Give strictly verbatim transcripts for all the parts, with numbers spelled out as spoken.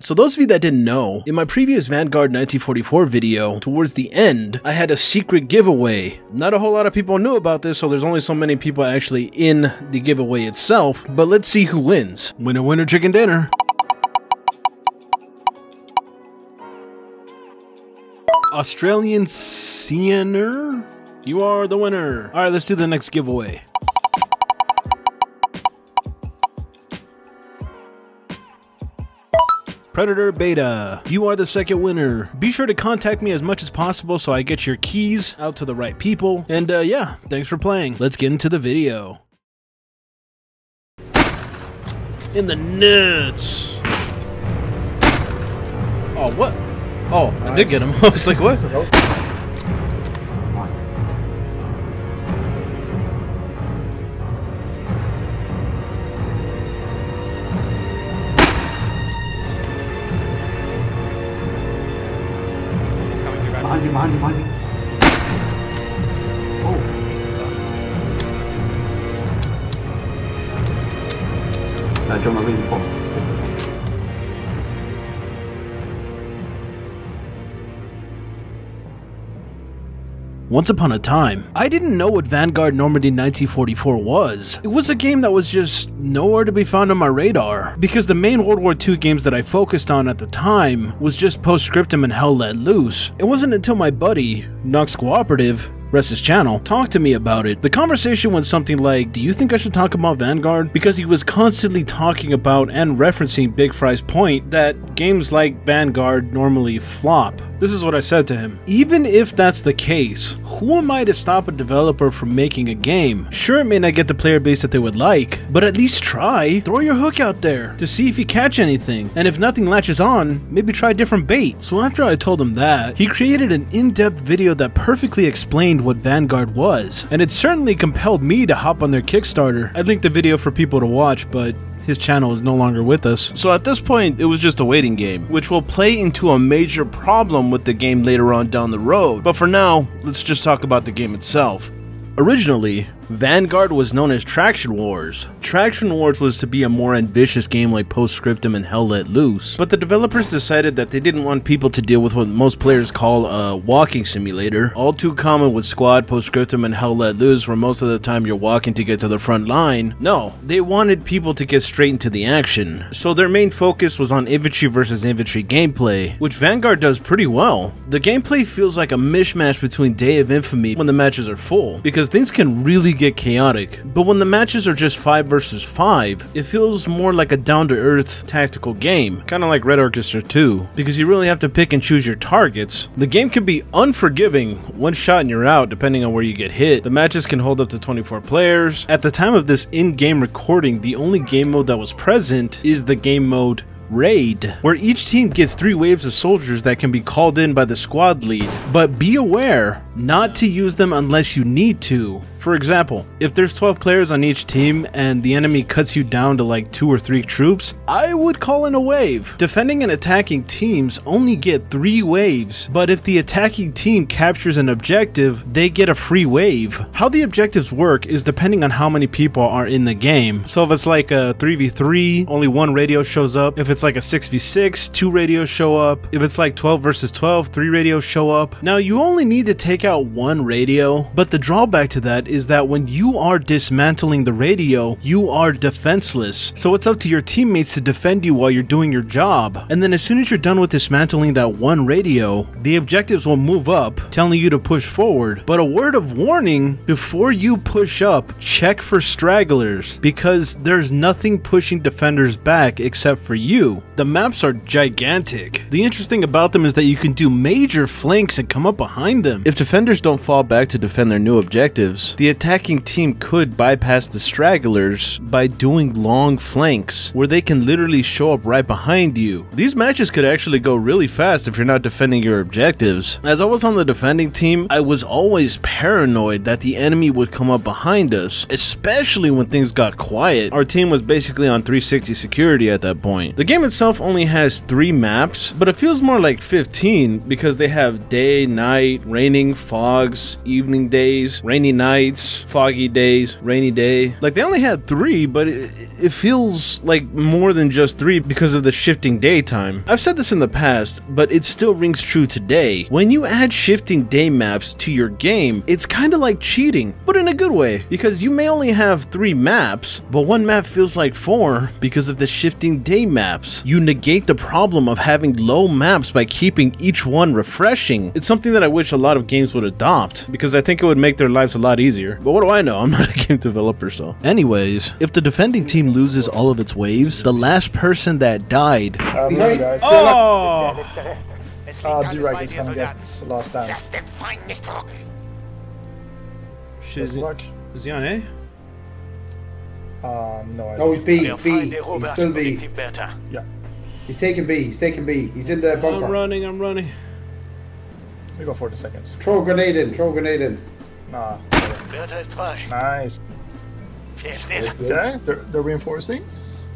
So those of you that didn't know, in my previous Vanguard nineteen forty-four video, towards the end, I had a secret giveaway. Not a whole lot of people knew about this, so there's only so many people actually in the giveaway itself, but let's see who wins. Winner, winner, chicken dinner. Australian Sienner? You are the winner. All right, let's do the next giveaway. Predator Beta, you are the second winner. Be sure to contact me as much as possible so I get your keys out to the right people. And uh, yeah, thanks for playing. Let's get into the video. In the nuts. Oh, what? Oh, nice. I did get him. I was like, what? Behind you, behind you, behind you. Oh. Now, John, I really want. Once upon a time, I didn't know what Vanguard Normandy nineteen forty-four was. It was a game that was just nowhere to be found on my radar, because the main World War Two games that I focused on at the time was just Postscriptum and Hell Let Loose. It wasn't until my buddy, Nox Cooperative, rest his channel, talked to me about it. The conversation went something like, do you think I should talk about Vanguard? Because he was constantly talking about and referencing Big Fry's point that games like Vanguard normally flop. This is what I said to him. Even if that's the case, who am I to stop a developer from making a game? Sure, it may not get the player base that they would like, but at least try. Throw your hook out there to see if you catch anything. And if nothing latches on, maybe try a different bait. So after I told him that, he created an in-depth video that perfectly explained what Vanguard was. And it certainly compelled me to hop on their Kickstarter. I linked the video for people to watch, but his channel is no longer with us. So at this point, it was just a waiting game, which will play into a major problem with the game later on down the road. But for now, let's just talk about the game itself. Originally, Vanguard was known as Traction Wars. Traction Wars was to be a more ambitious game like Postscriptum and Hell Let Loose, but the developers decided that they didn't want people to deal with what most players call a walking simulator. All too common with Squad, Postscriptum, and Hell Let Loose, where most of the time you're walking to get to the front line. No, they wanted people to get straight into the action, so their main focus was on infantry versus infantry gameplay, which Vanguard does pretty well. The gameplay feels like a mishmash between Day of Infamy when the matches are full, because things can really get chaotic, but when the matches are just five versus five, it feels more like a down-to-earth tactical game, kind of like Red Orchestra two, because you really have to pick and choose your targets. The game can be unforgiving, one shot and you're out depending on where you get hit. The matches can hold up to twenty-four players. At the time of this in-game recording, the only game mode that was present is the game mode Raid, where each team gets three waves of soldiers that can be called in by the squad lead, but be aware not to use them unless you need to. For example, if there's twelve players on each team and the enemy cuts you down to like two or three troops, I would call in a wave. Defending and attacking teams only get three waves, but if the attacking team captures an objective, they get a free wave. How the objectives work is depending on how many people are in the game. So if it's like a three v three, only one radio shows up. If it's like a six v six, two radios show up. If it's like twelve versus twelve, three radios show up. Now you only need to take out one radio, but the drawback to that is that when you are dismantling the radio, you are defenseless. So it's up to your teammates to defend you while you're doing your job. And then as soon as you're done with dismantling that one radio, the objectives will move up, telling you to push forward. But a word of warning, before you push up, check for stragglers, because there's nothing pushing defenders back except for you. The maps are gigantic. The interesting about them is that you can do major flanks and come up behind them. If defenders don't fall back to defend their new objectives, the attacking team could bypass the stragglers by doing long flanks where they can literally show up right behind you. These matches could actually go really fast if you're not defending your objectives. As I was on the defending team, I was always paranoid that the enemy would come up behind us, especially when things got quiet. Our team was basically on three sixty security at that point. The game itself only has three maps, but it feels more like fifteen because they have day, night, raining, fogs, evening days, rainy nights, foggy days, rainy day. Like, they only had three, but it, it feels like more than just three because of the shifting daytime. I've said this in the past, but it still rings true today. When you add shifting day maps to your game, it's kind of like cheating, but in a good way, because you may only have three maps, but one map feels like four because of the shifting day maps. You negate the problem of having low maps by keeping each one refreshing. It's something that I wish a lot of games would adopt, because I think it would make their lives a lot easier. But what do I know? I'm not a game developer, so. Anyways, if the defending team loses all of its waves, the last person that died... Um, hey, oh! Oh, Durag is gonna get the last down. Shit, is he, is he on A? Uh, no, I don't. No, he's B, B, he's still B. Yeah. He's taking B, he's taking B, he's in the bunker. I'm running, I'm running. We got forty seconds. Throw a grenade in, throw a grenade in. Nah. Nice. Okay, they're, they're reinforcing.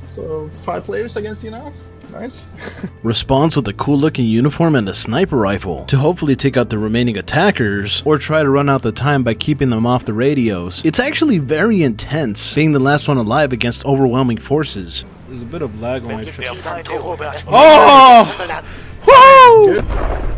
So, five players against you now. Nice. Responds with a cool looking uniform and a sniper rifle to hopefully take out the remaining attackers or try to run out the time by keeping them off the radios. It's actually very intense being the last one alive against overwhelming forces. There's a bit of lag on my trip. Oh! Woo!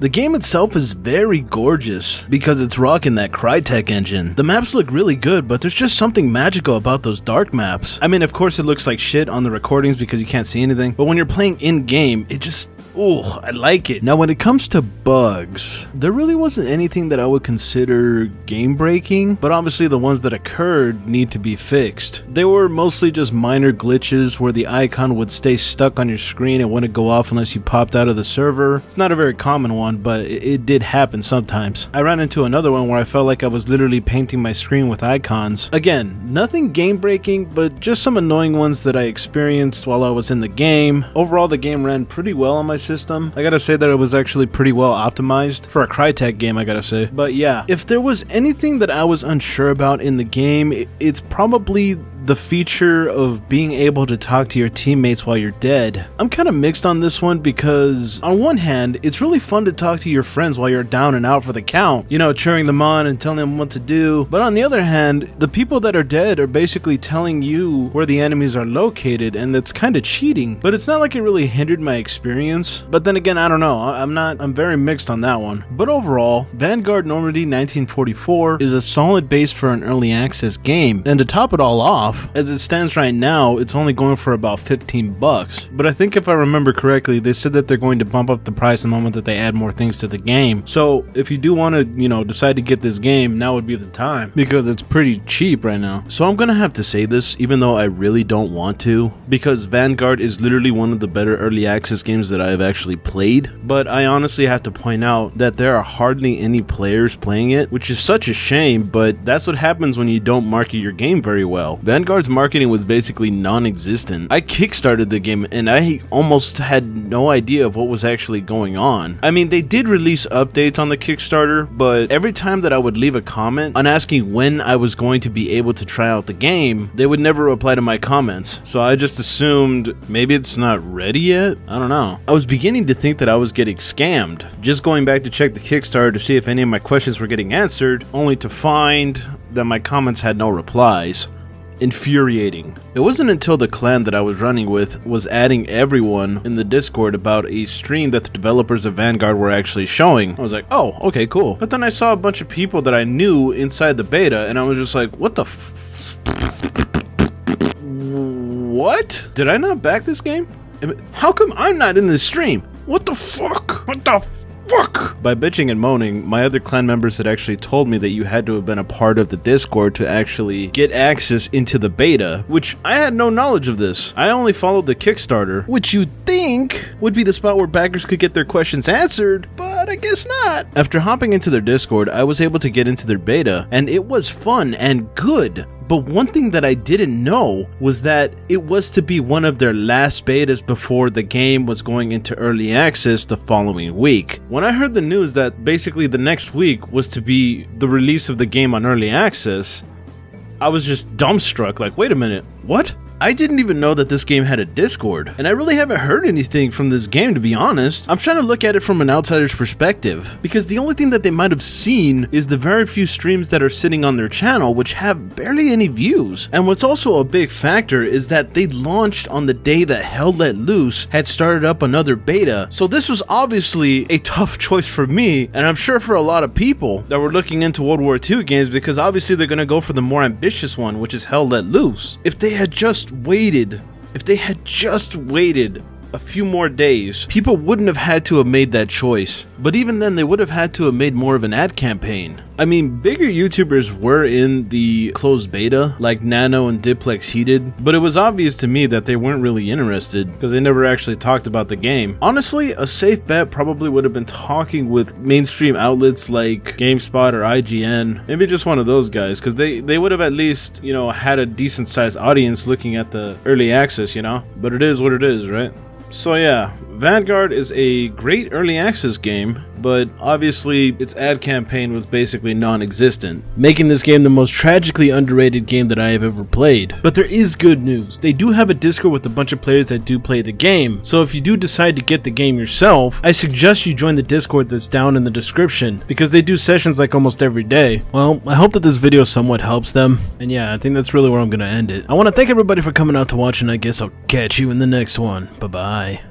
The game itself is very gorgeous because it's rocking that Crytek engine. The maps look really good, but there's just something magical about those dark maps. I mean, of course it looks like shit on the recordings because you can't see anything, but when you're playing in-game, it just... ooh, I like it. Now, when it comes to bugs, there really wasn't anything that I would consider game-breaking, but obviously the ones that occurred need to be fixed. They were mostly just minor glitches where the icon would stay stuck on your screen and wouldn't go off unless you popped out of the server. It's not a very common one, but it, it did happen sometimes. I ran into another one where I felt like I was literally painting my screen with icons. Again, nothing game-breaking, but just some annoying ones that I experienced while I was in the game. Overall, the game ran pretty well on my system. I gotta say that it was actually pretty well optimized for a Crytek game, I gotta say. But yeah, if there was anything that I was unsure about in the game, it, it's probably the feature of being able to talk to your teammates while you're dead. I'm kind of mixed on this one because on one hand, it's really fun to talk to your friends while you're down and out for the count, you know, cheering them on and telling them what to do. But on the other hand, the people that are dead are basically telling you where the enemies are located, and that's kind of cheating. But it's not like it really hindered my experience. But then again, I don't know. I'm not, I'm very mixed on that one. But overall, Vanguard Normandy nineteen forty-four is a solid base for an early access game. And to top it all off, as it stands right now, it's only going for about fifteen bucks. But I think if I remember correctly, they said that they're going to bump up the price the moment that they add more things to the game. So if you do want to, you know, decide to get this game, now would be the time, because it's pretty cheap right now. So I'm gonna have to say this, even though I really don't want to, because Vanguard is literally one of the better early access games that I have actually played. But I honestly have to point out that there are hardly any players playing it, which is such a shame, but that's what happens when you don't market your game very well. Vanguard's marketing was basically non-existent. I kickstarted the game and I almost had no idea of what was actually going on. I mean, they did release updates on the Kickstarter, but every time that I would leave a comment on asking when I was going to be able to try out the game, they would never reply to my comments. So I just assumed maybe it's not ready yet? I don't know. I was beginning to think that I was getting scammed, just going back to check the Kickstarter to see if any of my questions were getting answered, only to find that my comments had no replies. Infuriating. It wasn't until the clan that I was running with was adding everyone in the Discord about a stream that the developers of Vanguard were actually showing. I was like, oh, okay, cool. But then I saw a bunch of people that I knew inside the beta, and I was just like, what the f- what? Did I not back this game? How come I'm not in this stream? What the fuck? What the f- Fuck. By bitching and moaning, my other clan members had actually told me that you had to have been a part of the Discord to actually get access into the beta, which I had no knowledge of this. I only followed the Kickstarter, which you'd think would be the spot where backers could get their questions answered, but I guess not. After hopping into their Discord, I was able to get into their beta, and it was fun and good. But one thing that I didn't know was that it was to be one of their last betas before the game was going into early access the following week. When I heard the news that basically the next week was to be the release of the game on early access, I was just dumbstruck, like, wait a minute, what? I didn't even know that this game had a Discord, and I really haven't heard anything from this game, to be honest. I'm trying to look at it from an outsider's perspective, because the only thing that they might have seen is the very few streams that are sitting on their channel, which have barely any views. And what's also a big factor is that they launched on the day that Hell Let Loose had started up another beta, so this was obviously a tough choice for me, and I'm sure for a lot of people that were looking into World War Two games, because obviously they're going to go for the more ambitious one, which is Hell Let Loose. If they had just waited, if they had just waited a few more days, people wouldn't have had to have made that choice. But even then, they would have had to have made more of an ad campaign. I mean, bigger YouTubers were in the closed beta, like Nano and Diplex Heated, but it was obvious to me that they weren't really interested because they never actually talked about the game. Honestly, a safe bet probably would have been talking with mainstream outlets like GameSpot or I G N, maybe just one of those guys, because they, they would have at least, you know, had a decent sized audience looking at the early access, you know? But it is what it is, right? So yeah, Vanguard is a great early access game, but obviously its ad campaign was basically non-existent, making this game the most tragically underrated game that I have ever played. But there is good news. They do have a Discord with a bunch of players that do play the game, so if you do decide to get the game yourself, I suggest you join the Discord that's down in the description, because they do sessions like almost every day. Well, I hope that this video somewhat helps them, and yeah, I think that's really where I'm gonna end it. I want to thank everybody for coming out to watch, and I guess I'll catch you in the next one. Bye bye.